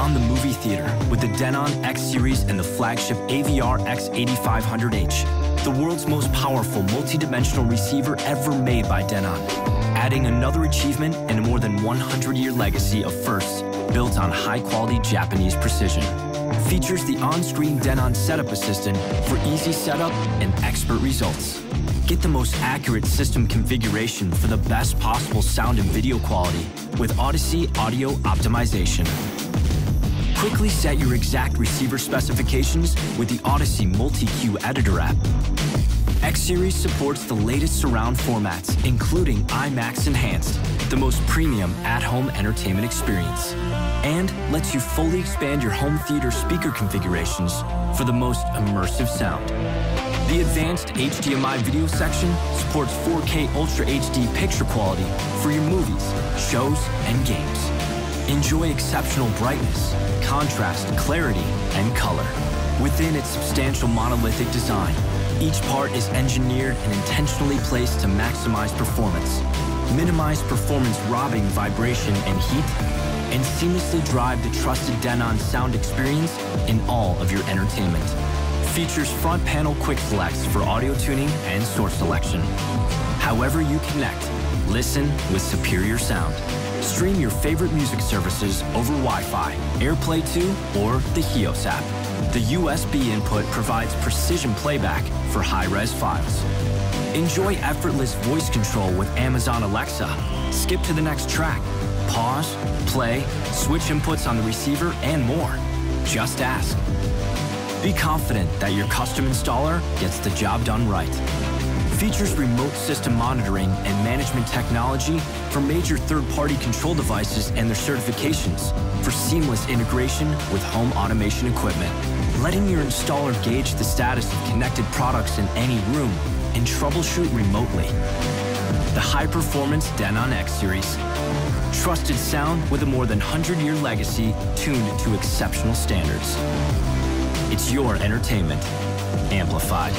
beyond the movie theater with the Denon X-Series and the flagship AVR-X8500H, the world's most powerful multi-dimensional receiver ever made by Denon, adding another achievement in a more than 100-year legacy of firsts built on high-quality Japanese precision. Features the on-screen Denon Setup Assistant for easy setup and expert results. Get the most accurate system configuration for the best possible sound and video quality with Audyssey Audio Optimization. Quickly set your exact receiver specifications with the Audyssey MultiEQ Editor app. X-Series supports the latest surround formats, including IMAX Enhanced, the most premium at-home entertainment experience, and lets you fully expand your home theater speaker configurations for the most immersive sound. The advanced HDMI video section supports 4K Ultra HD picture quality for your movies, shows, and games. Enjoy exceptional brightness, contrast, clarity, and color. Within its substantial monolithic design, each part is engineered and intentionally placed to maximize performance, minimize performance-robbing vibration and heat, and seamlessly drive the trusted Denon sound experience in all of your entertainment. Features front panel QuickFlex for audio tuning and source selection. However you connect, listen with superior sound. Stream your favorite music services over Wi-Fi, AirPlay2, or the HEOS app. The USB input provides precision playback for high-res files. Enjoy effortless voice control with Amazon Alexa. Skip to the next track. Pause, play, switch inputs on the receiver, and more. Just ask. Be confident that your custom installer gets the job done right. Features remote system monitoring and management technology for major third-party control devices and their certifications for seamless integration with home automation equipment. Letting your installer gauge the status of connected products in any room and troubleshoot remotely. The high-performance Denon X-Series. Trusted sound with a more than 100-year legacy tuned to exceptional standards. It's your entertainment, amplified.